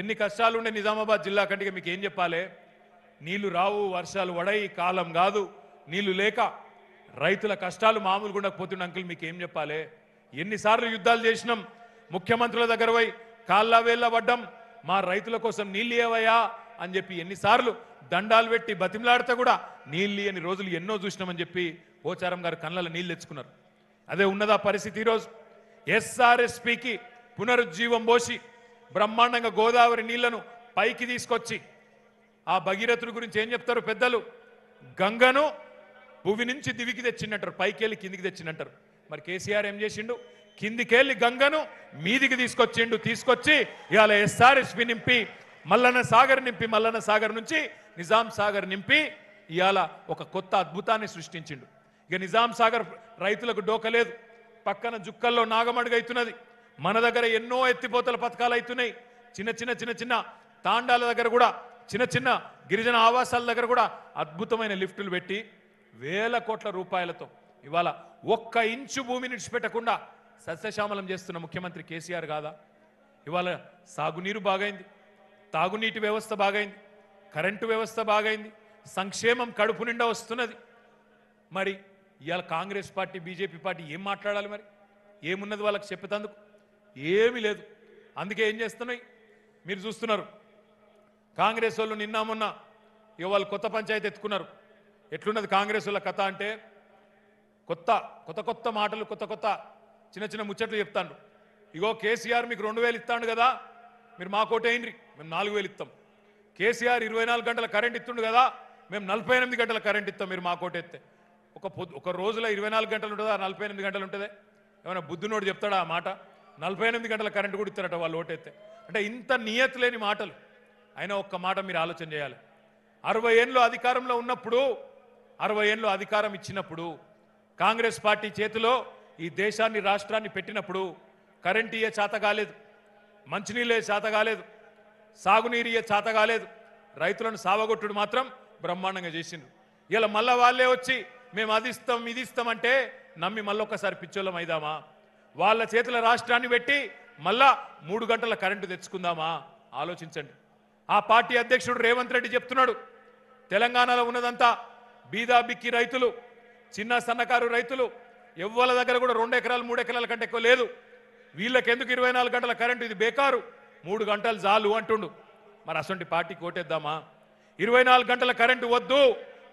ఎన్ని కష్టాలు ఉండే నిజామాబాద్ జిల్లా కంటే మీకు ఏం చెప్పాలి? నీళ్లు రావు, వర్షాలు వడై, కాలం కాదు, నీళ్లు లేక రైతుల కష్టాలు మామూలు గుండకపోతున్న అంకుల్ మీకు ఏం చెప్పాలి? ఎన్నిసార్లు యుద్ధాలు చేసినాం, ముఖ్యమంత్రుల దగ్గర పోయి కాళ్ళ వేళ్ళ పడ్డం, మా రైతుల కోసం నీళ్ళు ఏవయ్యా అని చెప్పి ఎన్నిసార్లు దండాలు పెట్టి బతిమలాడితే కూడా నీళ్ళు అని రోజులు ఎన్నో చూసినామని చెప్పి పోచారం గారు కళ్ళలో నీళ్ళు తెచ్చుకున్నారు. అదే ఉన్నదా పరిస్థితి ఈరోజు? ఎస్ఆర్ఎస్పికి పునరుజ్జీవం పోసి బ్రహ్మాండంగా గోదావరి నీళ్లను పైకి తీసుకొచ్చి ఆ భగీరథుడి గురించి ఏం చెప్తారు పెద్దలు? గంగను భూమి నుంచి దివికి తెచ్చిండంటారు, పైకెళ్ళి కిందికి తెచ్చిండంటారు. మరి కేసీఆర్ ఏం చేసిండు? కిందికెళ్ళి గంగను మీదికి తీసుకొచ్చిండు. తీసుకొచ్చి ఇవాళ ఎస్ఆర్ఎస్పి నింపి మల్లన్న సాగర్ నింపి, మల్లన్న సాగర్ నుంచి నిజాం సాగర్ నింపి ఇవాళ ఒక కొత్త అద్భుతాన్ని సృష్టించిండు. ఇక నిజాం సాగర్ రైతులకు డోకలేదు, పక్కన జుక్కల్లో నాగమడుగు అవుతున్నది. మన దగ్గర ఎన్నో ఎత్తిపోతల పథకాలు అవుతున్నాయి. చిన్న చిన్న తాండాల దగ్గర కూడా, చిన్న చిన్న గిరిజన ఆవాసాల దగ్గర కూడా అద్భుతమైన లిఫ్టులు పెట్టి వేల కోట్ల రూపాయలతో ఇవాళ ఒక్క ఇంచు భూమిని విడిచిపెట్టకుండా సస్యశ్యామలం చేస్తున్న ముఖ్యమంత్రి కేసీఆర్ కాదా? ఇవాళ సాగునీరు బాగైంది, తాగునీటి వ్యవస్థ బాగైంది, కరెంటు వ్యవస్థ బాగైంది, సంక్షేమం కడుపు నిండా వస్తున్నది. మరి ఇవాళ కాంగ్రెస్ పార్టీ, బీజేపీ పార్టీ ఏం మాట్లాడాలి? మరి ఏమున్నది వాళ్ళకి చెప్పేటందుకు? ఏమీ లేదు. అందుకే ఏం చేస్తున్నాయి మీరు చూస్తున్నారు. కాంగ్రెస్ వాళ్ళు నిన్న మొన్న ఇవాళ కొత్త పంచాయతీ ఎత్తుకున్నారు. ఎట్లున్నది కాంగ్రెస్ వాళ్ళ కథ అంటే కొత్త మాటలు, కొత్త చిన్న ముచ్చట్లు చెప్తాండ్రు. ఇగో కేసీఆర్ మీకు 2000 ఇస్తాడు కదా, మీరు మా కోటేయండి, మేము 4000 ఇస్తాం. కేసీఆర్ 24 గంటల కరెంట్ ఇస్తుండు కదా, మేము 48 గంటల కరెంట్ ఇస్తాం, మీరు మా కోట ఎత్తే. ఒక రోజులో 24 గంటలు ఉంటుందా, 48 గంటలు ఉంటుంది? ఏమైనా బుద్ధునోడు చెప్తాడా ఆ మాట? 48 గంటల కరెంటు కూడా ఇస్తారట వాళ్ళు ఓటేస్తే. అంటే ఇంత నియతి లేని మాటలు. అయినా ఒక్క మాట మీరు ఆలోచన చేయాలి. 60 ఏళ్ళు అధికారంలో ఉన్నప్పుడు, 60 ఏళ్ళు అధికారం ఇచ్చినప్పుడు, కాంగ్రెస్ పార్టీ చేతిలో ఈ దేశాన్ని, రాష్ట్రాన్ని పెట్టినప్పుడు కరెంటు ఇయ్యే చేత కాలేదు, మంచినీళ్ళే చేత కాలేదు, సాగునీరు ఇయ్యే చేత కాలేదు. రైతులను సావగొట్టుడు మాత్రం బ్రహ్మాండంగా చేసిండ్రు. ఇలా మళ్ళా వాళ్ళే వచ్చి మేము అది ఇస్తాం, ఇది ఇస్తామంటే నమ్మి మళ్ళొక్కసారి పిచ్చోళ్ళం అయిదామా? వాళ్ళ చేతుల రాష్ట్రాన్ని పెట్టి మళ్ళా 3 గంటల కరెంటు తెచ్చుకుందామా? ఆలోచించండి. ఆ పార్టీ అధ్యక్షుడు రేవంత్ రెడ్డి చెప్తున్నాడు, తెలంగాణలో ఉన్నదంతా బీదాబిక్కి రైతులు, చిన్న సన్నకారు రైతులు, ఎవ్వల దగ్గర కూడా 2 ఎకరాలు 3 ఎకరాల కంటే ఎక్కువ లేదు. వీళ్ళకెందుకు 24 గంటల కరెంటు? ఇది బేకారు, 3 గంటలు చాలు అంటుండు. మరి అసొంటి పార్టీ కోటేద్దామా? 24 గంటల కరెంటు వద్దు,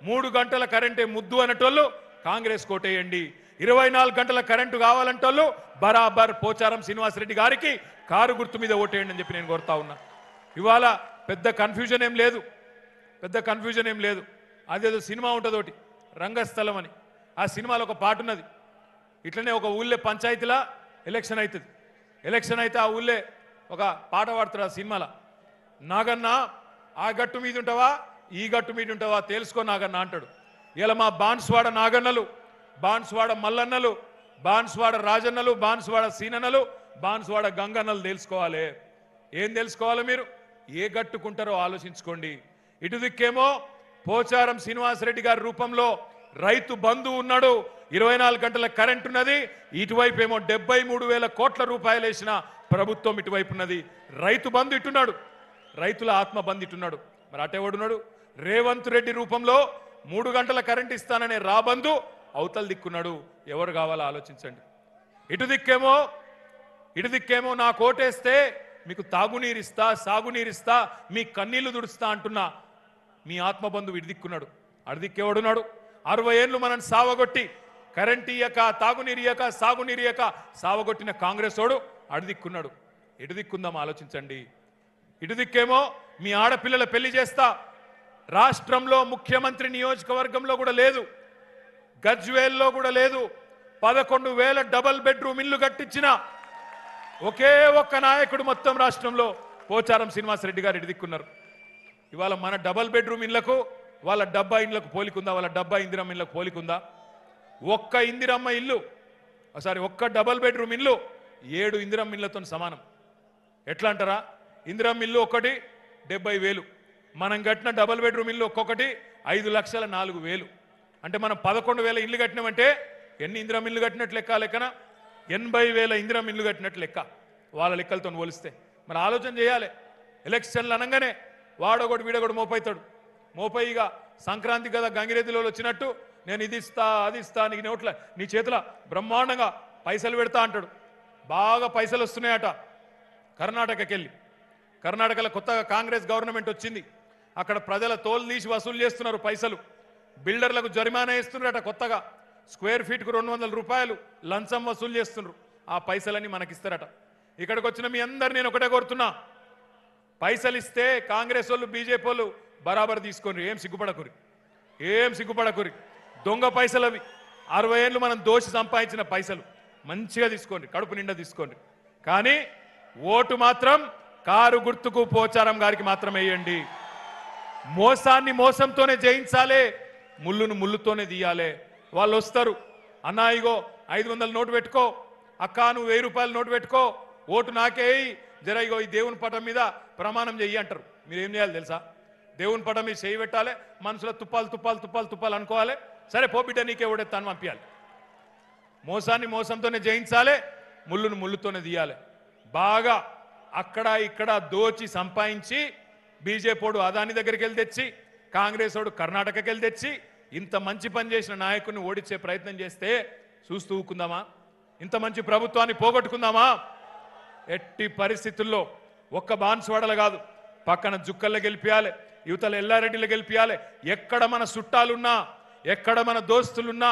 3 గంటల కరెంటే ముద్దు అనేటోళ్ళు కాంగ్రెస్ కోటేయండి. 24 గంటల కరెంటు కావాలంటోళ్ళు బరాబర్ పోచారం శ్రీనివాసరెడ్డి గారికి కారు గుర్తు మీద ఓటేయండి అని చెప్పి నేను కోరుతా ఉన్నా. ఇవాళ పెద్ద కన్ఫ్యూజన్ ఏం లేదు. అదేదో సినిమా ఉంటుంది ఒకటి, రంగస్థలం అని. ఆ సినిమాలో ఒక పాట ఉన్నది, ఇట్లనే ఒక ఊళ్ళే పంచాయతీలా ఎలక్షన్ అవుతుంది. ఎలక్షన్ అయితే ఆ ఊళ్ళే ఒక పాట పాడుతాడు ఆ సినిమాలో, నాగన్న ఆ గట్టు మీద ఉంటావా, ఈ గట్టు మీద ఉంటావా, తెలుసుకో నాగన్న అంటాడు. ఇలా మా బాన్స్వాడ నాగన్నలు, బాన్స్వాడ మల్లన్నలు, బాన్స్వాడ రాజన్నలు, బాన్స్వాడ సీనన్నలు, బాన్స్వాడ గంగన్నలు తెలుసుకోవాలి. ఏం తెలుసుకోవాలి? మీరు ఏ గట్టుకుంటారో ఆలోచించుకోండి. ఇటు దిక్కేమో పోచారం శ్రీనివాసరెడ్డి గారి రూపంలో రైతు బంధువు ఉన్నాడు, 24 గంటల కరెంట్ ఉన్నది. ఇటువైపు ఏమో 73,000 కోట్ల రూపాయలు వేసిన ప్రభుత్వం ఇటువైపు ఉన్నది. రైతు బంధు ఇటున్నాడు, రైతుల ఆత్మ బంధు ఇటున్నాడు. మరి అటేవాడున్నాడు రేవంత్ రెడ్డి రూపంలో 3 గంటల కరెంట్ ఇస్తాననే రాబంధు అవతల దిక్కున్నాడు. ఎవరు కావాలో ఆలోచించండి. ఇటు దిక్కేమో నా కోటేస్తే మీకు తాగునీరిస్తా, సాగునీరిస్తా, మీ కన్నీళ్లు దుడుస్తా అంటున్నా మీ ఆత్మబంధువు ఇటు దిక్కున్నాడు. అడిదిక్కేవాడున్నాడు 60 ఏళ్ళు మనల్ని సావగొట్టి కరెంట్ ఇయ్యక, తాగునీరియక, సాగునీరియక సావగొట్టిన కాంగ్రెస్ వాడు అడిదిక్కున్నాడు. ఎటు దిక్కుందాం ఆలోచించండి. ఇటు దిక్కేమో మీ ఆడపిల్లల పెళ్లి చేస్తా, రాష్ట్రంలో ముఖ్యమంత్రి నియోజకవర్గంలో కూడా లేదు, గజ్వేల్లో కూడా లేదు. 11,000 డబల్ బెడ్రూమ్ ఇల్లు కట్టించిన ఒకే ఒక్క నాయకుడు మొత్తం రాష్ట్రంలో పోచారం శ్రీనివాసరెడ్డి గారు. ఎడిదిక్కున్నారు. ఇవాళ మన డబల్ బెడ్రూమ్ ఇళ్లకు వాళ్ళ డబ్బా ఇండ్లకు పోలికుందా? వాళ్ళ డబ్బా ఇందిరమ్మ ఇళ్ళకు పోలికుందా? ఒక్క ఇందిరమ్మ ఇల్లు, సారీ, ఒక్క డబల్ బెడ్రూమ్ ఇల్లు 7 ఇందిరమ్మ ఇళ్లతో సమానం. ఎట్లా అంటారా? ఇందిరమ్మ ఇల్లు ఒక్కటి 70,000, మనం కట్టిన డబల్ బెడ్రూమ్ ఇల్లు ఒక్కొక్కటి 5,04,000. అంటే మనం 11,000 ఇల్లు కట్టినామంటే ఎన్ని ఇందిరమ్మ ఇల్లు కట్టినట్లు లెక్క? లెక్కన 80,000 ఇందిరమ్మ ఇల్లు కట్టినట్లు లెక్క వాళ్ళ లెక్కలతో పోలిస్తే. మరి ఆలోచన చేయాలి. ఎలక్షన్ల అనగానే వాడొకటి వీడొకటి మోపైతాడు. మోపైగా సంక్రాంతి కదా గంగిరెద్దులో వచ్చినట్టు నేను ఇది ఇస్తా అది ఇస్తా నీకు నోట్ల నీ చేతుల బ్రహ్మాండంగా పైసలు పెడతా అంటాడు. బాగా పైసలు వస్తున్నాయట కర్ణాటకకి వెళ్ళి. కర్ణాటకలో కొత్తగా కాంగ్రెస్ గవర్నమెంట్ వచ్చింది. అక్కడ ప్రజల తోలు తీసి వసూలు చేస్తున్నారు పైసలు. బిల్డర్లకు జరిమానా ఇస్తున్నారట కొత్తగా. స్క్వేర్ ఫీట్కు 200 రూపాయలు లంచం వసూలు చేస్తున్నారు. ఆ పైసలని మనకి ఇస్తారట. ఇక్కడికి వచ్చిన మీ అందరు నేను ఒకటే కోరుతున్నా, పైసలు ఇస్తే కాంగ్రెస్ వాళ్ళు బీజేపీ వాళ్ళు బరాబర్ తీసుకొని ఏం సిగ్గుపడకురి. దొంగ పైసలు అవి. 60 ఏళ్ళు మనం దోషి సంపాదించిన పైసలు మంచిగా తీసుకోండి, కడుపు నిండా తీసుకోండి. కానీ ఓటు మాత్రం కారు గుర్తుకు పోచారం గారికి మాత్రమే వేయండి. మోసాన్ని మోసంతోనే జయించాలి, ముళ్ళును ముళ్ళుతోనే తీయాలి. వాళ్ళు వస్తారు, అన్నా ఇగో 500 నోటు పెట్టుకో, అక్క నువ్వు 1000 రూపాయలు నోటు పెట్టుకో, ఓటు నాకేయి, జర ఇగో ఈ దేవుని పటం మీద ప్రమాణం చెయ్యి అంటారు. మీరేం చేయాలి తెలుసా? దేవుని పటం మీద చేయి పెట్టాలి, మనసులో తుప్పాలు తుప్పాలు తుప్పాలు తుప్పాలు అనుకోవాలి. సరే పో బిడ్డ నీకే ఓడెత్తాను పంపించాలి. మోసాన్ని మోసంతోనే జయించాలి, ముళ్ళును ముళ్ళుతోనే తీయాలి. బాగా అక్కడ ఇక్కడ దోచి సంపాదించి బీజేపీడు అదాని దగ్గరికి వెళ్ళి తెచ్చి, కాంగ్రెస్ వాడు కర్ణాటకకి వెళ్ళి తెచ్చి, ఇంత మంచి పని చేసిన నాయకుడిని ఓడించే ప్రయత్నం చేస్తే చూస్తూ ఊరుకుందామా? ఇంత మంచి ప్రభుత్వాన్ని పోగొట్టుకుందామా? ఎట్టి పరిస్థితుల్లో ఒక్క బాన్సువాడలు కాదు, పక్కన జుక్కల్లో గెలిపియాలి, యువతల ఎల్లారెడ్డిలో గెలిపియాలి. ఎక్కడ మన చుట్టాలున్నా, ఎక్కడ మన దోస్తులున్నా,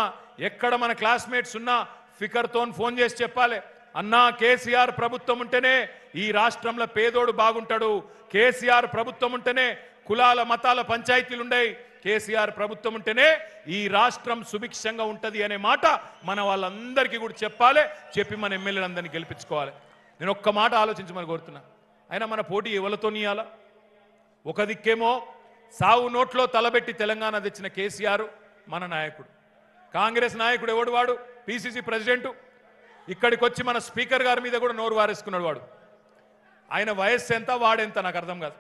ఎక్కడ మన క్లాస్మేట్స్ ఉన్నా ఫికర్తో ఫోన్ చేసి చెప్పాలి, అన్నా కేసీఆర్ ప్రభుత్వం ఉంటేనే ఈ రాష్ట్రంలో పేదోడు బాగుంటాడు, కేసీఆర్ ప్రభుత్వం ఉంటేనే కులాల మతాల పంచాయతీలు ఉండేవి, కేసీఆర్ ప్రభుత్వం ఉంటేనే ఈ రాష్ట్రం సుభిక్షంగా ఉంటుంది అనే మాట మన వాళ్ళందరికీ కూడా చెప్పాలి. చెప్పి మన ఎమ్మెల్యేలందరినీ గెలిపించుకోవాలి. నేను ఒక్క మాట ఆలోచించమని కోరుతున్నా. అయినా మన పోటీ ఎవరితో ఇవ్వాలా? ఒక దిక్కేమో సావు నోట్లో తలబెట్టి తెలంగాణ తెచ్చిన కేసీఆర్ మన నాయకుడు. కాంగ్రెస్ నాయకుడు ఎవడు? వాడు పిసిసి ప్రెసిడెంటు. ఇక్కడికి వచ్చి మన స్పీకర్ గారి మీద కూడా నోరు వారేసుకున్నాడు వాడు. ఆయన వయస్సు ఎంత, వాడెంత నాకు అర్థం కాదు.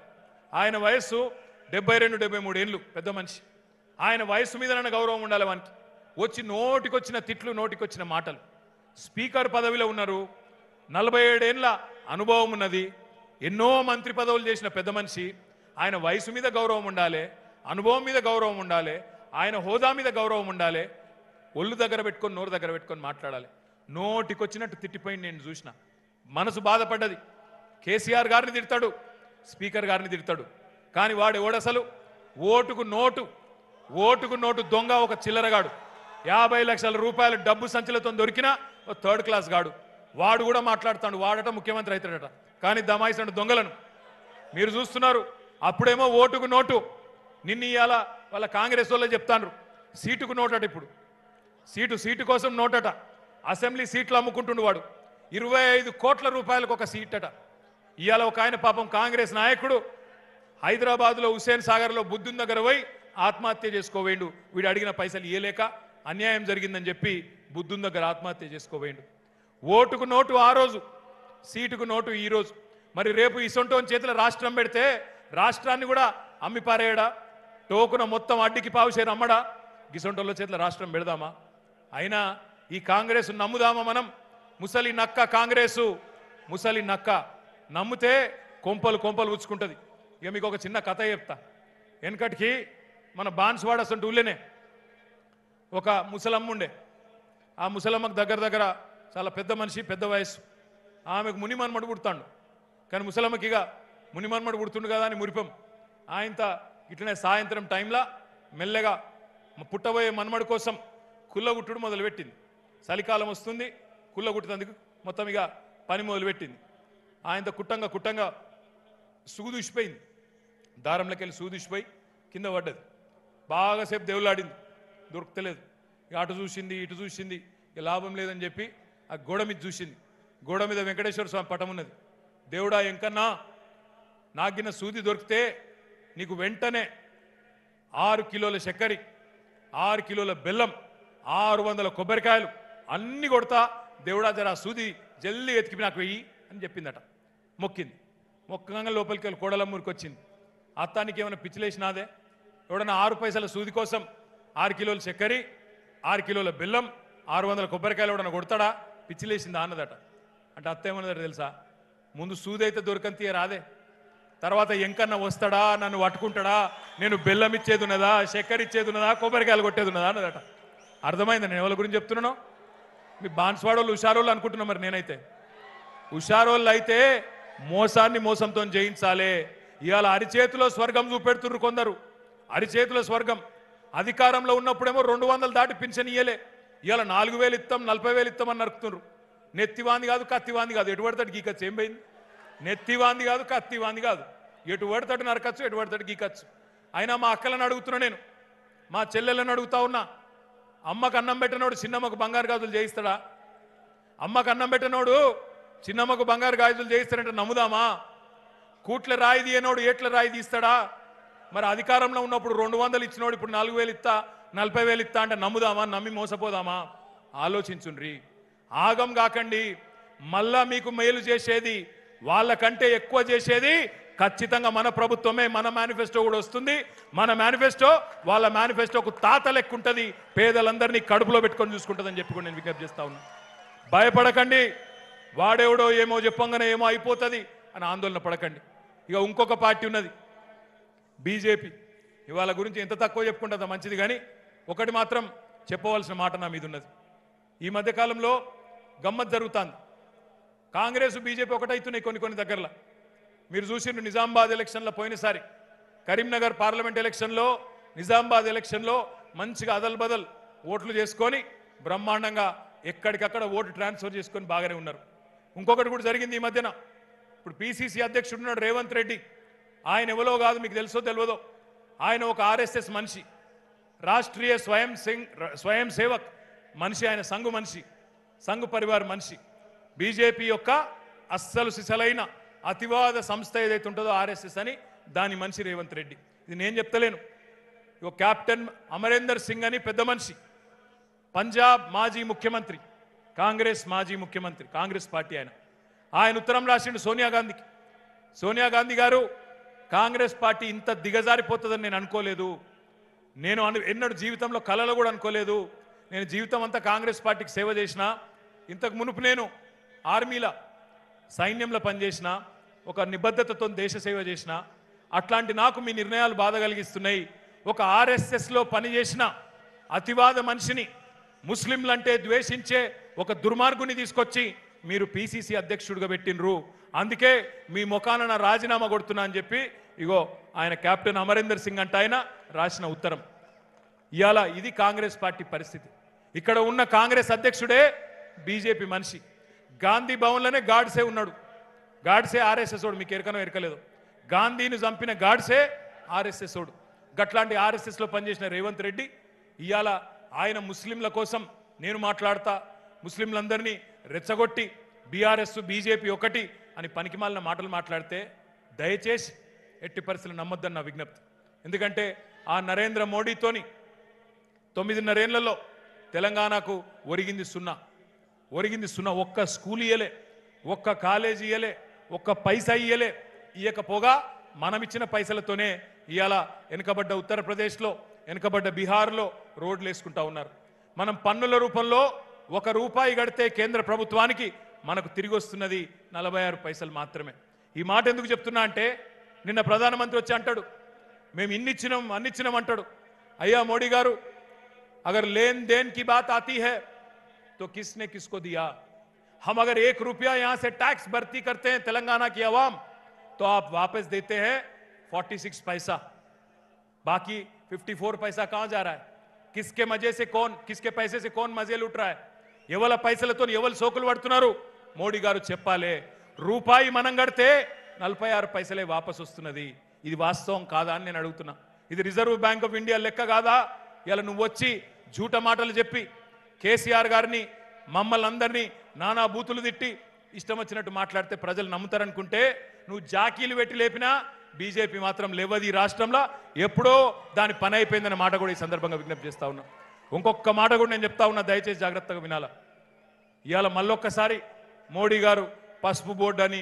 ఆయన వయస్సు 72-73 ఏళ్ళు, పెద్ద మనిషి. ఆయన వయస్సు మీద నన్ను గౌరవం ఉండాలి. వానికి వచ్చి నోటికొచ్చిన తిట్లు, నోటికొచ్చిన మాటలు. స్పీకర్ పదవిలో ఉన్నారు, 47 ఏళ్ళ అనుభవం ఉన్నది, ఎన్నో మంత్రి పదవులు చేసిన పెద్ద మనిషి. ఆయన వయసు మీద గౌరవం ఉండాలి, అనుభవం మీద గౌరవం ఉండాలి, ఆయన హోదా మీద గౌరవం ఉండాలి. ఒళ్ళు దగ్గర పెట్టుకొని నోరు దగ్గర పెట్టుకొని మాట్లాడాలి. నోటికొచ్చినట్టు తిట్టిపోయింది నేను చూసిన. మనసు బాధపడ్డది. కేసీఆర్ గారిని తిడతాడు, స్పీకర్ గారిని తిడతాడు. కానీ వాడు ఎవడసలు? ఓటుకు నోటు దొంగ, ఒక చిల్లరగాడు. 50 లక్షల రూపాయలు డబ్బు సంచులతో దొరికిన ఒక థర్డ్ క్లాస్ గాడు. వాడు కూడా మాట్లాడుతాడు, వాడట ముఖ్యమంత్రి అవుతాడట. కానీ దమాయిస్తాడు దొంగలను మీరు చూస్తున్నారు. అప్పుడేమో ఓటుకు నోటు, నిన్న ఇవాళ వాళ్ళ కాంగ్రెస్ వాళ్ళే చెప్తాండ్రు సీటుకు నోటట. ఇప్పుడు సీటు కోసం నోటట. అసెంబ్లీ సీట్లు అమ్ముకుంటుండు వాడు. 25 కోట్ల రూపాయలకు ఒక సీట్ అట. ఇవాళ ఒక ఆయన పాపం కాంగ్రెస్ నాయకుడు హైదరాబాద్లో హుస్సేన్ సాగర్లో బుద్ధుని దగ్గర పోయి ఆత్మహత్య చేసుకోవేండు. వీడు అడిగిన పైసలు ఇవ్వలేక అన్యాయం జరిగిందని చెప్పి బుద్ధుని దగ్గర ఆత్మహత్య చేసుకోవేండు. ఓటుకు నోటు ఆ రోజు, సీటుకు నోటు ఈ రోజు. మరి రేపు ఇసొంటోని చేతిలో రాష్ట్రం పెడితే రాష్ట్రాన్ని కూడా అమ్మిపారేయడా? టోకున మొత్తం అడ్డికి పావుసేరు అమ్మడా? గిసొంటోళ్ళ చేతిలో రాష్ట్రం పెడదామా? అయినా ఈ కాంగ్రెస్ నమ్ముదామా మనం? ముసలి నక్క కాంగ్రెసు, ముసలి నక్క. నమ్మితే కొంపలు ఉచ్చుకుంటుంది. ఇక మీకు ఒక చిన్న కథ చెప్తా. వెనకటికి మన బాన్స్వాడ అసంటూ ఊళ్ళేనే ఒక ముసలమ్మ ఉండే. ఆ ముసలమ్మకు దగ్గర చాలా పెద్ద మనిషి, పెద్ద వయసు. ఆమెకు మునిమన్మడు పుడతాడు. కానీ ముసలమ్మకి ఇక మునిమన్మడు పుడుతుండు కదా అని మురిపం. ఆయంత ఇట్లనే సాయంత్రం టైంలో మెల్లగా పుట్టబోయే మన్మడు కోసం కుళ్ళగుట్టుడు మొదలుపెట్టింది. చలికాలం వస్తుంది, కుళ్ళగుట్టేందుకు మొత్తం ఇక పని మొదలుపెట్టింది. ఆయంత కుట్టంగా సూదూసిపోయింది. దారంలోకి వెళ్ళి సూదూసిపోయి కింద పడ్డది. బాగాసేపు దేవులాడింది, దొరకలేదు. ఇక అటు చూసింది, ఇటు చూసింది, ఇక లాభం లేదని చెప్పి ఆ గోడ మీద చూసింది. గోడ మీద వెంకటేశ్వర స్వామి పటం ఉన్నది. దేవుడా ఎంకన్నా, నాకిన సూది దొరికితే నీకు వెంటనే 6 కిలోల చక్కెర, 6 కిలోల బెల్లం, 600 కొబ్బరికాయలు అన్నీ కొడతా. దేవుడా జర సూది జల్దీ ఎతికి నాకు వెయ్యి అని చెప్పిందట. మొక్కింది. మొక్కగా లోపలికి వెళ్ళి కోడలమ్మూరికి వచ్చింది. అత్తానికి ఏమైనా పిచ్చిలేసినాదే, ఎవడన్నా 6 పైసల సూది కోసం 6 కిలోల చక్కెర, 6 కిలోల బెల్లం, 600 కొబ్బరికాయలు ఎవడన్నా కొడతాడా? పిచ్చిలేసిందా అన్నదట. అంటే అత్త ఏమన్నదట తెలుసా? ముందు సూది అయితే దొరకంతీయ రాదే, తర్వాత ఎంకన్న వస్తాడా నన్ను పట్టుకుంటాడా నేను బెల్లం ఇచ్చేది ఉన్నదా శక్కర్ ఇచ్చేది ఉన్నదా కొబ్బరికాయలు కొట్టేది ఉన్నదా అన్నదట. అర్థమైందా నేను ఎవరి గురించి చెప్తున్నానో? మీ బాన్స్వాడోళ్ళు హుషారోళ్ళు అనుకుంటున్నా, మరి నేనైతే హుషారోళ్ళు అయితే మోసాన్ని మోసంతో జయించాలి. ఇవాళ అరిచేతిలో స్వర్గం చూపెడుతున్నారు కొందరు, అరిచేతిలో స్వర్గం. అధికారంలో ఉన్నప్పుడేమో 200 దాటి పింఛన్ ఇయ్యలే, ఇవాళ 4000 ఇస్తాం 40,000 ఇస్తాం అని నరుకుతున్నారు. నెత్తివాంది కాదు కత్తివాంది కాదు, ఎటు పడతాడు గీకచ్చు. ఏం పోయింది? నెత్తివాంది కాదు కత్తివాంది కాదు, ఎటు పడతాడు నరకచ్చు, ఎటు పడతాడు గీకచ్చు. అయినా మా అక్కలను అడుగుతున్నా నేను, మా చెల్లెళ్ళని అడుగుతా ఉన్నా, అమ్మకు అన్నం పెట్టినోడు చిన్నమ్మకు బంగారు గాజులు చేయిస్తాడా? అమ్మకు అన్నం పెట్టినోడు చిన్నమ్మకు బంగారు గాజులు చేయిస్తాడంటే నమ్ముదామా? కూట్ల రాయి తీయనోడు ఏట్ల రాయి తీస్తాడా? మరి అధికారంలో ఉన్నప్పుడు 200 ఇచ్చినోడు ఇప్పుడు 4000 ఇస్తా 40,000 ఇస్తా అంటే నమ్ముదామా? నమ్మి మోసపోదామా? ఆలోచించుండ్రి, ఆగం కాకండి. మళ్ళా మీకు మేలు చేసేది, వాళ్ళకంటే ఎక్కువ చేసేది ఖచ్చితంగా మన ప్రభుత్వమే. మన మేనిఫెస్టో కూడా వస్తుంది, మన మేనిఫెస్టో వాళ్ళ మేనిఫెస్టోకు తాత లెక్క ఉంటుంది, పేదలందరినీ కడుపులో పెట్టుకొని చూసుకుంటుందని చెప్పి కూడా నేను విజ్ఞప్తి చేస్తా ఉన్నా. భయపడకండి, వాడేవడో ఏమో చెప్పంగానే ఏమో అయిపోతుంది అని ఆందోళన పడకండి. ఇక ఇంకొక పార్టీ ఉన్నది బీజేపీ, ఇవాళ గురించి ఎంత తక్కువ చెప్పుకుంటుందో మంచిది, కానీ ఒకటి మాత్రం చెప్పవలసిన మాట నా మీద ఉన్నది. ఈ మధ్యకాలంలో గమ్మత్ జరుగుతుంది, కాంగ్రెస్ బీజేపీ ఒకటైతున్నాయి కొన్ని కొన్ని దగ్గరలో. మీరు చూసిండ్రు నిజామాబాద్ ఎలక్షన్లో పోయినసారి, కరీంనగర్ పార్లమెంట్ ఎలక్షన్లో, నిజామాబాద్ ఎలక్షన్లో మంచిగా అదల్ బదల్ ఓట్లు చేసుకొని బ్రహ్మాండంగా ఎక్కడికక్కడ ఓటు ట్రాన్స్ఫర్ చేసుకొని బాగానే ఉన్నారు. ఇంకొకటి కూడా జరిగింది ఈ మధ్యన, ఇప్పుడు పీసీసీ అధ్యక్షుడు ఉన్నాడు రేవంత్ రెడ్డి, ఆయన ఎవరో కాదు మీకు తెలుసో తెలియదో, ఆయన ఒక ఆర్ఎస్ఎస్ మనిషి, రాష్ట్రీయ స్వయం సేవక్ మనిషి, ఆయన సంఘు మనిషి, సంఘు పరివార్ మనిషి, బీజేపీ యొక్క అస్సలు సిసలైన అతివాద సంస్థ ఏదైతే ఉంటుందో ఆర్ఎస్ఎస్ అని దాని మనిషి రేవంత్ రెడ్డి. ఇది నేను చెప్తలేను, ఇక క్యాప్టెన్ అమరేందర్ సింగ్ అని పెద్ద మనిషి, పంజాబ్ మాజీ ముఖ్యమంత్రి, కాంగ్రెస్ మాజీ ముఖ్యమంత్రి, కాంగ్రెస్ పార్టీ ఆయన. ఆయన ఉత్తరం రాసిండు సోనియా గాంధీకి, సోనియా గాంధీ గారు కాంగ్రెస్ పార్టీ ఇంత దిగజారిపోతుందని నేను అనుకోలేదు, నేను ఎన్నడూ జీవితంలో కలలో కూడా అనుకోలేదు, నేను జీవితం అంతా కాంగ్రెస్ పార్టీకి సేవ చేసిన, ఇంతకు మునుపు నేను ఆర్మీలో సైన్యంలో పనిచేసిన, ఒక నిబద్ధతతో దేశ సేవ చేసిన, అట్లాంటి నాకు మీ నిర్ణయాలు బాధ కలిగిస్తున్నాయి. ఒక ఆర్ఎస్ఎస్లో పనిచేసిన అతివాద మనిషిని, ముస్లింలంటే ద్వేషించే ఒక దుర్మార్గుని తీసుకొచ్చి మీరు పీసీసీ అధ్యక్షుడిగా పెట్టినరు, అందుకే మీ ముఖాన నా రాజీనామా కొడుతున్నా అని చెప్పి ఇగో ఆయన క్యాప్టెన్ అమరేందర్ సింగ్ అంటే ఆయన రాసిన ఉత్తరం. ఇవాళ ఇది కాంగ్రెస్ పార్టీ పరిస్థితి. ఇక్కడ ఉన్న కాంగ్రెస్ అధ్యక్షుడే బీజేపీ మనిషి, గాంధీ భవన్లోనే గాడ్సే ఉన్నాడు, గాడ్సే ఆర్ఎస్ఎస్ వాడు, మీకు ఎరకనో ఎరకలేదు, గాంధీని చంపిన గాడ్సే ఆర్ఎస్ఎస్ వాడు. గట్లాంటి ఆర్ఎస్ఎస్లో పనిచేసిన రేవంత్ రెడ్డి ఇవాళ ఆయన ముస్లింల కోసం నేను మాట్లాడతా, ముస్లింలందరినీ రెచ్చగొట్టి బీఆర్ఎస్ బీజేపీ ఒకటి అని పనికిమాలిన మాటలు మాట్లాడితే దయచేసి ఎట్టి పరిస్థితులు నమ్మొద్దని నా విజ్ఞప్తి. ఎందుకంటే ఆ నరేంద్ర మోడీతోని 9.5 ఏళ్లలో తెలంగాణకు ఒరిగింది సున్నా, ఒరిగింది సున్నా. ఒక్క స్కూల్ ఇయ్యలే, ఒక్క కాలేజీ ఇయ్యలే, ఒక్క పైసా ఇయ్యలే. ఇయ్యకపోగా మనమిచ్చిన పైసలతోనే ఇవాళ వెనుకబడ్డ ఉత్తరప్రదేశ్లో, వెనుకబడ్డ బీహార్లో రోడ్లు వేసుకుంటా ఉన్నారు. మనం పన్నుల రూపంలో 1 రూపాయి కడితే కేంద్ర ప్రభుత్వానికి మనకు తిరిగి వస్తున్నది 46 పైసలు మాత్రమే. ఈ మాట ఎందుకు చెప్తున్నా అంటే నిన్న ప్రధానమంత్రి వచ్చి అంటాడు మేము ఇన్నిచ్చినాం అన్నిచ్చినాం అంటాడు. అయ్యా మోడీ గారు, అగర్ లేన్ దేన్ కి బాత్ ఆతీ హై तो किसने किसको दिया? हम अगर 1 रुपया यहां से टैक्स भर्ती करते हैं तेलंगाना की आवाम, तो आप वापस देते हैं 46 पैसा, बाकी 54 पैसा कहां जा रहा है? किसके मजे से कौन, किसके पैसे से कौन मजे लूट रहा है? एवल पैसल तो एवल सोकल पड़तुन्नारू मोडी गारू चेप्पाले. రూపాయి మనం కడితే 46 పైసలే वापस వస్తున్నది. ఇది వాస్తవం కాదా అని నేను అడుగుతున్నా. ఇది రిజర్వ్ బ్యాంక్ ఆఫ్ ఇండియా లెక్క కాదా? ఇలా నువ్వు వచ్చి జూట మాటలు చెప్పి కేసీఆర్ గారిని మమ్మల్ని అందరినీ నానా బూతులు తిట్టి ఇష్టం వచ్చినట్టు మాట్లాడితే ప్రజలు నమ్ముతారనుకుంటే నువ్వు జాకీలు పెట్టి లేపినా బీజేపీ మాత్రం లేవది ఈ రాష్ట్రంలో, ఎప్పుడో దాని పని అయిపోయిందనే మాట కూడా ఈ సందర్భంగా విజ్ఞప్తి చేస్తా ఉన్నా. ఇంకొక మాట కూడా నేను చెప్తా ఉన్నా, దయచేసి జాగ్రత్తగా వినాలా. ఇవాళ మళ్ళొక్కసారి మోడీ గారు పసుపు బోర్డు అని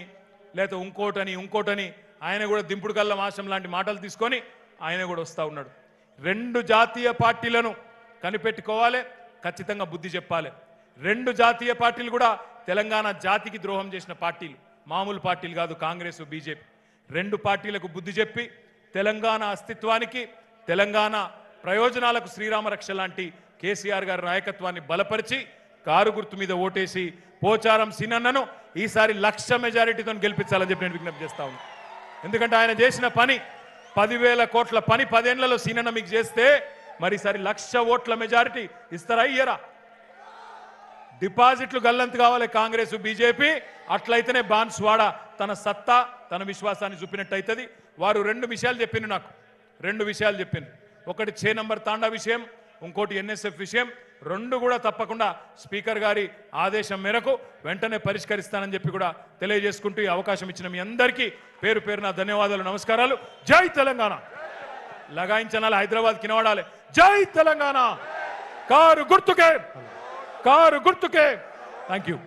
లేదా ఇంకోటని ఇంకోటని ఆయన కూడా దింపుడు కళ్ళ మాసం లాంటి మాటలు తీసుకొని ఆయన కూడా వస్తూ ఉన్నాడు. 2 జాతీయ పార్టీలను కనిపెట్టుకోవాలి, ఖచ్చితంగా బుద్ధి చెప్పాలి. 2 జాతీయ పార్టీలు కూడా తెలంగాణ జాతికి ద్రోహం చేసిన పార్టీలు, మామూలు పార్టీలు కాదు కాంగ్రెస్ బీజేపీ. రెండు పార్టీలకు బుద్ధి చెప్పి తెలంగాణ అస్తిత్వానికి తెలంగాణ ప్రయోజనాలకు శ్రీరామ రక్ష లాంటి కేసీఆర్ గారి నాయకత్వాన్ని బలపరిచి కారు గుర్తు మీద ఓటేసి పోచారం సినన్నను ఈసారి లక్ష మెజారిటీతో గెలిపించాలని చెప్పి నేను విజ్ఞప్తి చేస్తా ఉన్నాను. ఎందుకంటే ఆయన చేసిన పని 10,000 కోట్ల పని 10 ఏళ్లలో సినన్న మీకు చేస్తే మరిసారి 1,00,000 ఓట్ల మెజారిటీ ఇస్తారా ఇయ్యరా? డిపాజిట్లు గల్లంతు కావాలి కాంగ్రెస్ బీజేపీ, అట్లయితేనే బాన్స్వాడ తన సత్తా తన విశ్వాసాన్ని చూపినట్టు అవుతుంది. వారు రెండు విషయాలు చెప్పిండు. ఒకటి 6 నంబర్ తాండా విషయం, ఇంకోటి ఎన్ఎస్ఎఫ్ విషయం. రెండు కూడా తప్పకుండా స్పీకర్ గారి ఆదేశం మేరకు వెంటనే పరిష్కరిస్తానని చెప్పి కూడా తెలియజేసుకుంటూ ఈ అవకాశం ఇచ్చిన మీ అందరికీ పేరు పేరున ధన్యవాదాలు, నమస్కారాలు. జై తెలంగాణ. లగాయించనాలి, హైదరాబాద్ కినవాడాలి. జై తెలంగాణ, కారు గుర్తుకే, కారు గుర్తుకే. Thank you.